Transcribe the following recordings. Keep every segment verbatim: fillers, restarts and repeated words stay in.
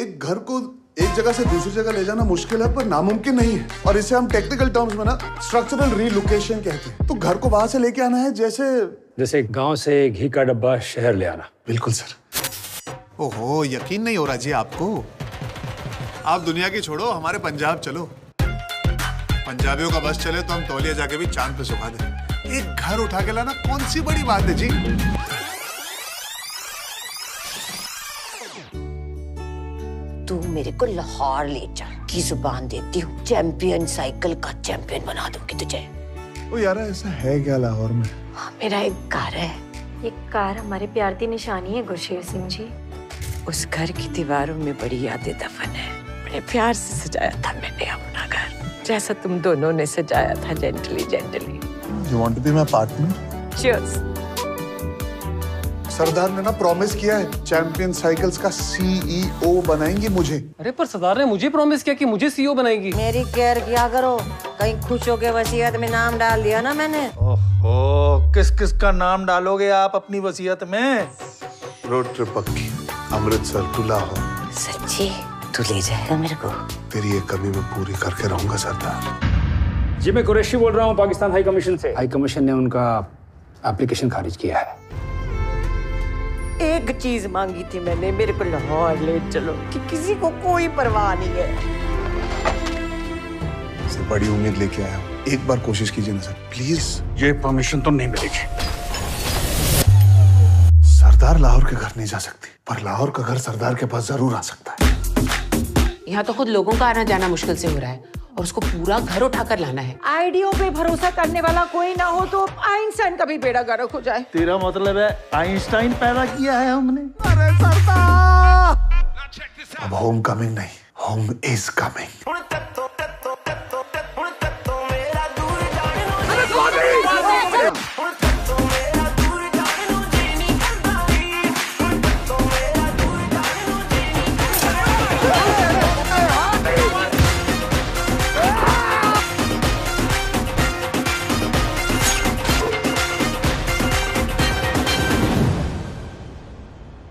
एक घर को एक जगह से दूसरी जगह ले जाना मुश्किल है पर नामुमकिन नहीं है, और इसे हम टेक्निकल टर्म्स में ना स्ट्रक्चरल रीलोकेशन कहते हैं। तो घर को वहां से लेके आना है जैसे जैसे गांव से घी का डब्बा शहर ले आना। बिल्कुल सर। ओहो, यकीन नहीं हो रहा जी आपको। आप दुनिया की छोड़ो, हमारे पंजाब चलो। पंजाबियों का बस चले तो हम तौलिया जाके भी चांद पे सुखा दे। एक घर उठा के लाना कौन सी बड़ी बात है जी। तू मेरे को लाहौर ले जा की जुबान देती हूँ, चैंपियन साइकिल का चैंपियन बना दूंगी तुझे। ओ यार, ऐसा है क्या लाहौर में? हाँ, मेरा एक कार है। ये कार हमारे प्यार की निशानी है गुरशेर सिंह जी। उस घर की दीवारों में बड़ी यादें दफन है। बड़े प्यार से सजाया था मैंने अपना घर, जैसा तुम दोनों ने सजाया था, gently gently. You want to be my partner? Cheers. सरदार ने ना प्रॉमिस किया है चैंपियन साइकिल्स का सीईओ बनाएंगी मुझे। अरे पर सरदार ने मुझे प्रॉमिस किया कि मुझे सीईओ बनाएंगी। मेरी केयर किया करो, कहीं खुश हो के वसीयत में नाम डाल दिया ना मैंने। ओहो, किस किस का नाम डालोगे आप अपनी वसीयत में? रोड ट्रिप पक्की, अमृतसर टू लाहौर। सच्ची तू ले जाएगा मेरे को? तेरी ये कमी मैं पूरी करके रहूंगा सरदार जी। मैं कुरैशी बोल रहा हूँ पाकिस्तान हाई कमीशन से। हाई कमीशन ने उनका एप्लीकेशन खारिज किया है। एक चीज मांगी थी मैंने, मेरे को लाहौर ले चलो, कि किसी को कोई परवाह नहीं है। सर बड़ी उम्मीद लेके आया हूँ, एक बार कोशिश कीजिए ना सर प्लीज। ये परमिशन तो नहीं मिलेगी, सरदार लाहौर के घर नहीं जा सकती, पर लाहौर का घर सरदार के पास जरूर आ सकता है। यहाँ तो खुद लोगों का आना जाना मुश्किल से हो रहा है और उसको पूरा घर उठा कर लाना है। आइडियो पे भरोसा करने वाला कोई ना हो तो आइंस्टाइन का भी बेड़ा गर्क हो जाए। तेरा मतलब है आइंस्टाइन पैदा किया है हमने? अरे सरदार, अब होम कमिंग नहीं, होम इज कमिंग।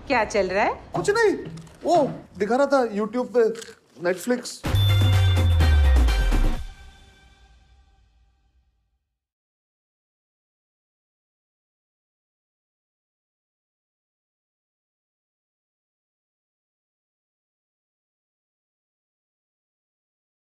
क्या चल रहा है? कुछ नहीं, वो दिखा रहा था यूट्यूब पे, नेटफ्लिक्स।